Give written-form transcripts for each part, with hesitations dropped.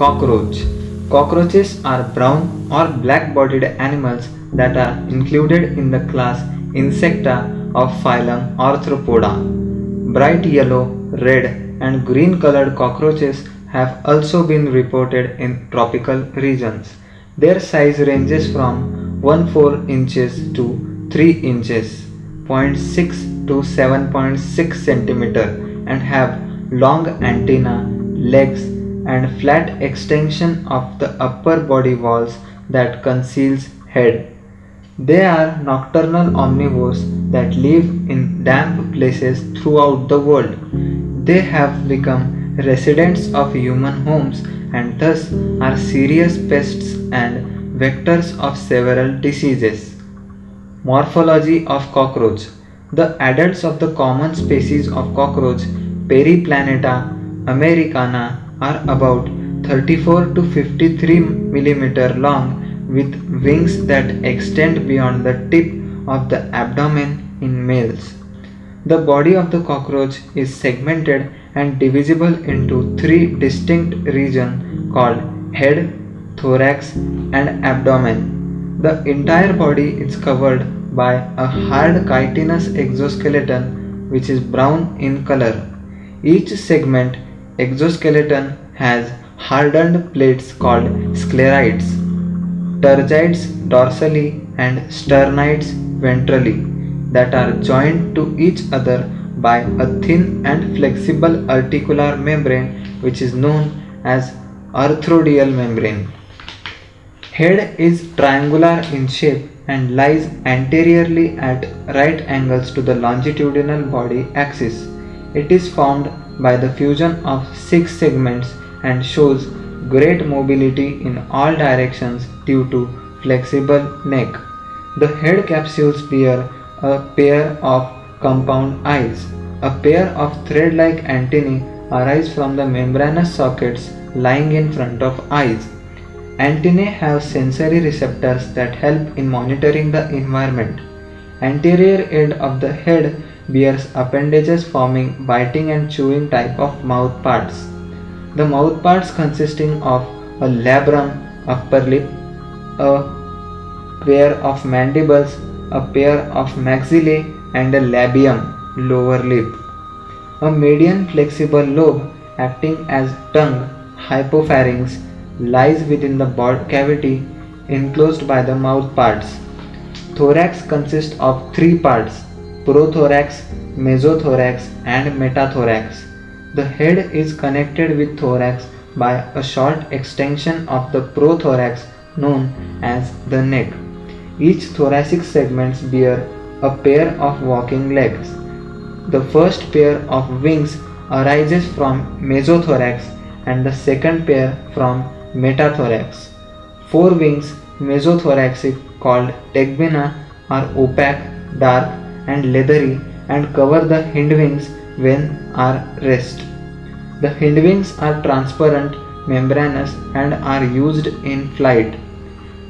Cockroach. Cockroaches are brown or black-bodied animals that are included in the class Insecta of phylum Arthropoda. Bright yellow, red and green colored cockroaches have also been reported in tropical regions. Their size ranges from 1.4 inches to 3 inches, 0.6 to 7.6 cm, and have long antennae, legs and flat extension of the upper body walls that conceals head. They are nocturnal omnivores that live in damp places throughout the world. They have become residents of human homes and thus are serious pests and vectors of several diseases. Morphology of cockroach. The adults of the common species of cockroach Periplaneta americana are about 34 to 53 mm long with wings that extend beyond the tip of the abdomen in males. The body of the cockroach is segmented and divisible into three distinct regions called head, thorax and abdomen. The entire body is covered by a hard chitinous exoskeleton which is brown in color. Each segment exoskeleton has hardened plates called sclerites, tergites dorsally and sternites ventrally that are joined to each other by a thin and flexible articular membrane which is known as arthrodial membrane. Head is triangular in shape and lies anteriorly at right angles to the longitudinal body axis. It is formed by the fusion of six segments and shows great mobility in all directions due to flexible neck. The head capsules bear a pair of compound eyes. A pair of thread-like antennae arise from the membranous sockets lying in front of eyes. Antennae have sensory receptors that help in monitoring the environment. Anterior end of the head bears appendages forming biting and chewing type of mouth parts. The mouth parts consisting of a labrum, upper lip, a pair of mandibles, a pair of maxillae and a labium, lower lip. A median flexible lobe acting as tongue, hypopharynx, lies within the broad cavity enclosed by the mouth parts. Thorax consists of three parts: prothorax, mesothorax and metathorax. The head is connected with thorax by a short extension of the prothorax known as the neck. Each thoracic segment bears a pair of walking legs. The first pair of wings arises from mesothorax and the second pair from metathorax. Four wings, mesothoracic called tegmen, are opaque, dark and leathery and cover the hindwings when are rest. The hindwings are transparent, membranous and are used in flight.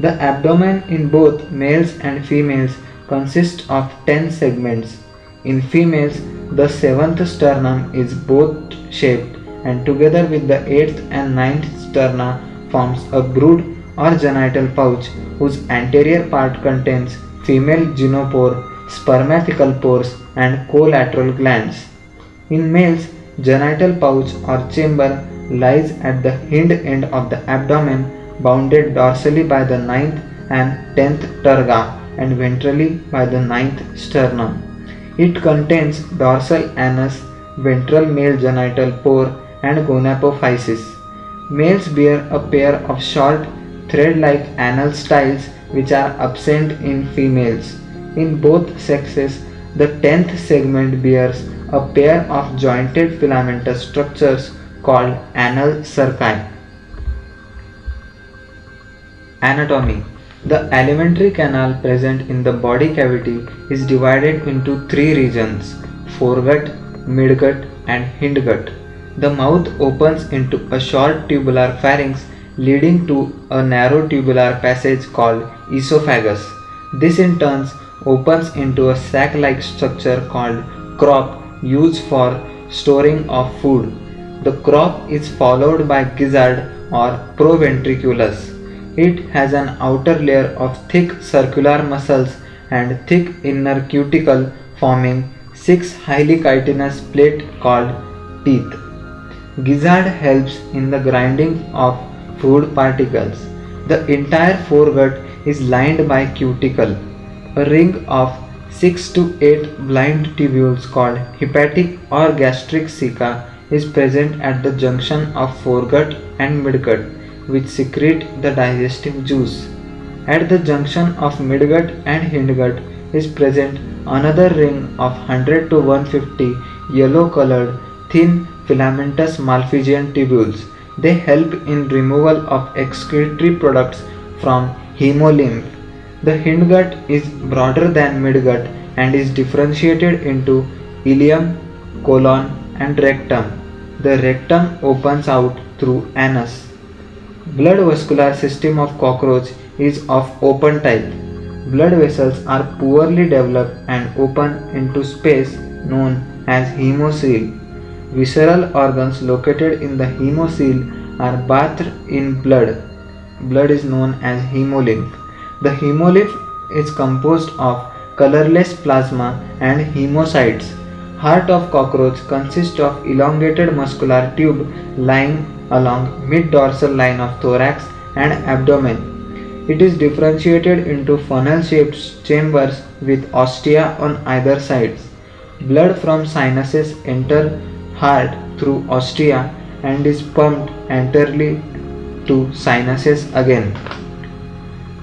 The abdomen in both males and females consists of 10 segments. In females, the 7th sternum is both shaped and together with the 8th and 9th sterna forms a brood or genital pouch whose anterior part contains female genopore, spermatical pores and collateral glands. In males, genital pouch or chamber lies at the hind end of the abdomen, bounded dorsally by the 9th and 10th terga and ventrally by the 9th sternum. It contains dorsal anus, ventral male genital pore and gonopophysis. Males bear a pair of short, thread-like anal styles which are absent in females. In both sexes, the 10th segment bears a pair of jointed filamentous structures called anal cerci. Anatomy. The alimentary canal present in the body cavity is divided into three regions: foregut, midgut and hindgut. The mouth opens into a short tubular pharynx leading to a narrow tubular passage called esophagus. This in turn opens into a sac-like structure called crop used for storing of food. The crop is followed by gizzard or proventriculus. It has an outer layer of thick circular muscles and thick inner cuticle forming 6 highly chitinous plates called teeth. Gizzard helps in the grinding of food particles. The entire foregut is lined by cuticle. A ring of 6 to 8 blind tubules called hepatic or gastric ceca is present at the junction of foregut and midgut, which secrete the digestive juice. At the junction of midgut and hindgut is present another ring of 100 to 150 yellow colored thin filamentous malpighian tubules. They help in removal of excretory products from haemolymph. The hindgut is broader than midgut and is differentiated into ileum, colon and rectum. The rectum opens out through anus. Blood vascular system of cockroach is of open type. Blood vessels are poorly developed and open into space known as hemocele. Visceral organs located in the hemocele are bathed in blood. Blood is known as hemolymph. The hemolymph is composed of colorless plasma and hemocytes. Heart of cockroach consists of elongated muscular tube lying along mid-dorsal line of thorax and abdomen. It is differentiated into funnel-shaped chambers with ostia on either sides. Blood from sinuses enter heart through ostia and is pumped enterely to sinuses again.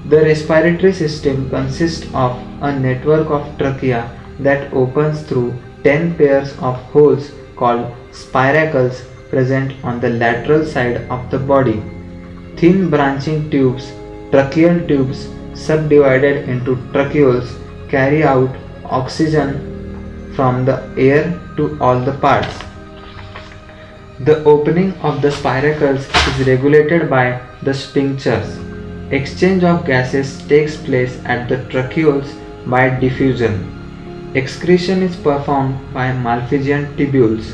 The respiratory system consists of a network of trachea that opens through 10 pairs of holes called spiracles present on the lateral side of the body. Thin branching tubes, tracheal tubes subdivided into tracheoles, carry out oxygen from the air to all the parts. The opening of the spiracles is regulated by the sphincters. Exchange of gases takes place at the tracheoles by diffusion. Excretion is performed by malpighian tubules.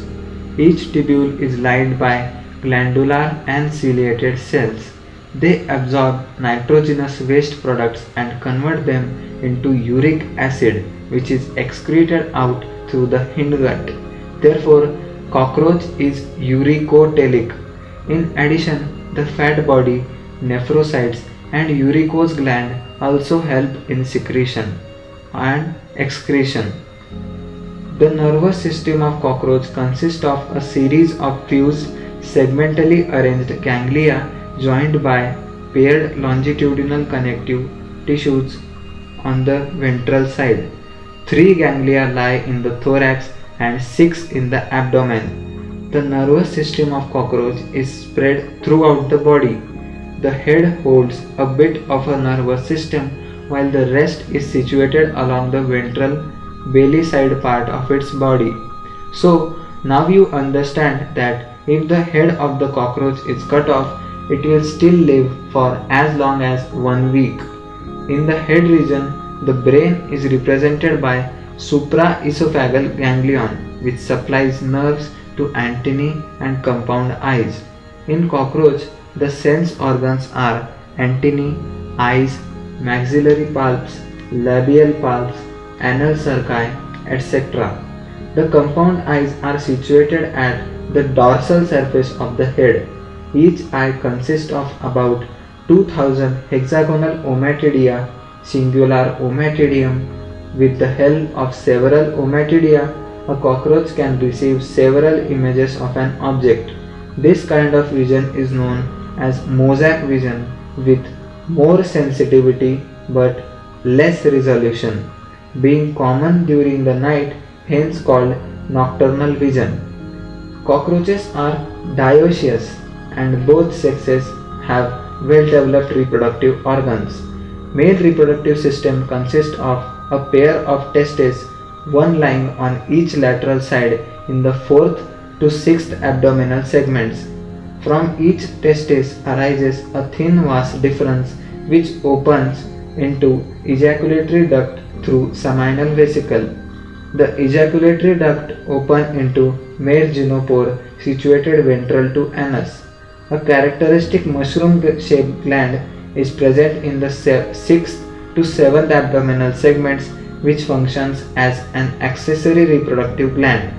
Each tubule is lined by glandular and ciliated cells. They absorb nitrogenous waste products and convert them into uric acid, which is excreted out through the hindgut. Therefore, cockroach is uricotelic. In addition, the fat body, nephrocytes and uricose gland also help in secretion and excretion. The nervous system of cockroach consists of a series of fused, segmentally arranged ganglia joined by paired longitudinal connective tissues on the ventral side. 3 ganglia lie in the thorax and 6 in the abdomen. The nervous system of cockroach is spread throughout the body. The head holds a bit of a nervous system while the rest is situated along the ventral belly side part of its body. So now you understand that if the head of the cockroach is cut off, it will still live for as long as 1 week. In the head region, the brain is represented by supraesophageal ganglion, which supplies nerves to antennae and compound eyes. In cockroach, the sense organs are antennae, eyes, maxillary palps, labial palps, anal cerci, etc. The compound eyes are situated at the dorsal surface of the head. Each eye consists of about 2000 hexagonal ommatidia, singular ommatidium. With the help of several ommatidia, a cockroach can receive several images of an object. This kind of vision is known as mosaic vision, with more sensitivity but less resolution, being common during the night, hence called nocturnal vision. Cockroaches are dioecious, and both sexes have well-developed reproductive organs. Male reproductive system consists of a pair of testes, one lying on each lateral side in the 4th to 6th abdominal segments. From each testis arises a thin vas deferens, which opens into ejaculatory duct through seminal vesicle. The ejaculatory duct opens into male genopore situated ventral to anus. A characteristic mushroom-shaped gland is present in the 6th to 7th abdominal segments, which functions as an accessory reproductive gland.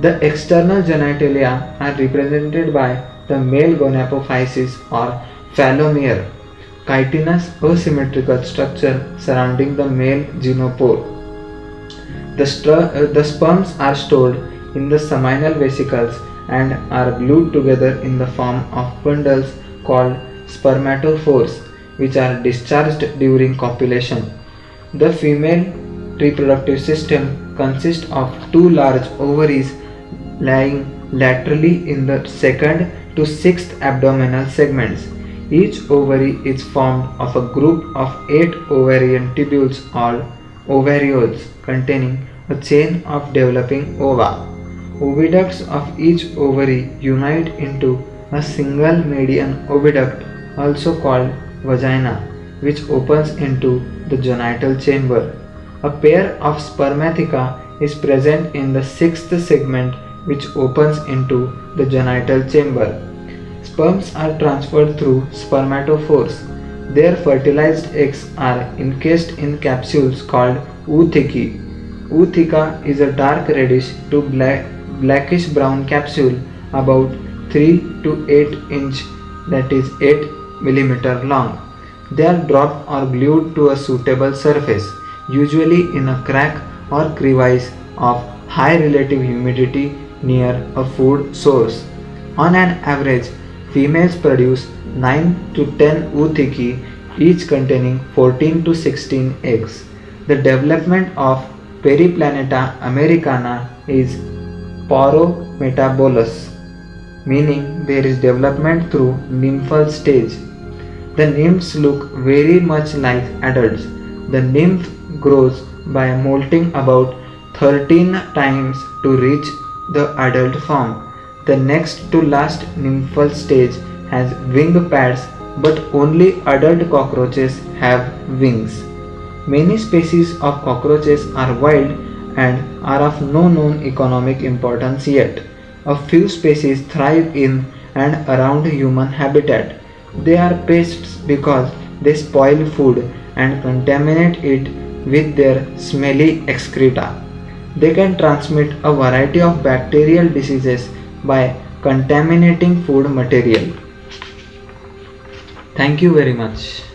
The external genitalia are represented by the male gonopophysis or phallomere, chitinous asymmetrical structure surrounding the male genopore. The sperms are stored in the seminal vesicles and are glued together in the form of bundles called spermatophores, which are discharged during copulation. The female reproductive system consists of two large ovaries lying laterally in the 2nd to 6th abdominal segments. Each ovary is formed of a group of 8 ovarian tubules or ovarioles containing a chain of developing ova. Oviducts of each ovary unite into a single median oviduct, also called vagina, which opens into the genital chamber. A pair of spermatheca is present in the 6th segment, which opens into the genital chamber. Sperms are transferred through spermatophores. Their fertilized eggs are encased in capsules called oothecae. Ootheca is a dark reddish to blackish brown capsule about 3 to 8 inch, that is 8 millimeter long. They are dropped or glued to a suitable surface, usually in a crack or crevice of high relative humidity near a food source. On an average, females produce 9 to 10 oothecae, each containing 14 to 16 eggs. The development of Periplaneta americana is paurometabolous, meaning there is development through nymphal stage. The nymphs look very much like adults. The nymph grows by molting about 13 times to reach the adult form. The next to last nymphal stage has wing pads, but only adult cockroaches have wings. Many species of cockroaches are wild and are of no known economic importance yet. A few species thrive in and around human habitat. They are pests because they spoil food and contaminate it with their smelly excreta. They can transmit a variety of bacterial diseases by contaminating food material. Thank you very much.